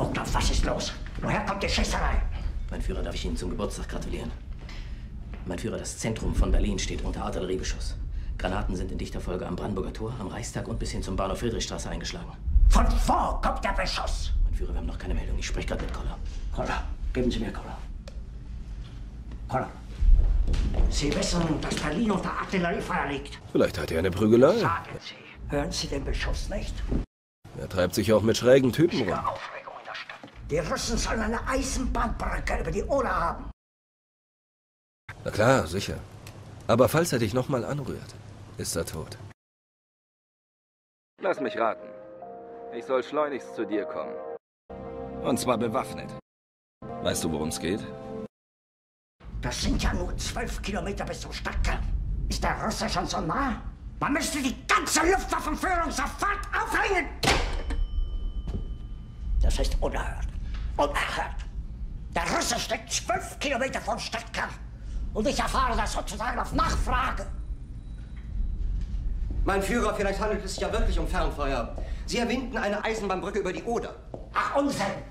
Oder was ist los? Woher kommt die Schießerei? Mein Führer, darf ich Ihnen zum Geburtstag gratulieren? Mein Führer, das Zentrum von Berlin steht unter Artilleriebeschuss. Granaten sind in dichter Folge am Brandenburger Tor, am Reichstag und bis hin zum Bahnhof Friedrichstraße eingeschlagen. Von wo kommt der Beschuss? Mein Führer, wir haben noch keine Meldung. Ich spreche gerade mit Koller. Koller, geben Sie mir Koller. Koller. Sie wissen, dass Berlin unter Artilleriefeuer liegt. Vielleicht hat er eine Prügelei. Sagen Sie, hören Sie den Beschuss nicht? Er treibt sich auch mit schrägen Typen rum. Aufregung in der Stadt. Die Russen sollen eine Eisenbahnbrücke über die Oder haben. Na klar, sicher. Aber falls er dich nochmal anrührt, ist er tot. Lass mich raten. Ich soll schleunigst zu dir kommen. Und zwar bewaffnet. Weißt du, worum es geht? Das sind ja nur 12 Kilometer bis zum Stadtkern. Ist der Russe schon so nah? Man müsste die ganze Luftwaffenführung sofort aufhängen! Das ist unerhört. Unerhört! Der Russe steckt 12 Kilometer vom Stadtkern. Und ich erfahre das sozusagen auf Nachfrage. Mein Führer, vielleicht handelt es sich ja wirklich um Fernfeuer. Sie erwähnten eine Eisenbahnbrücke über die Oder. Ach, Unsinn!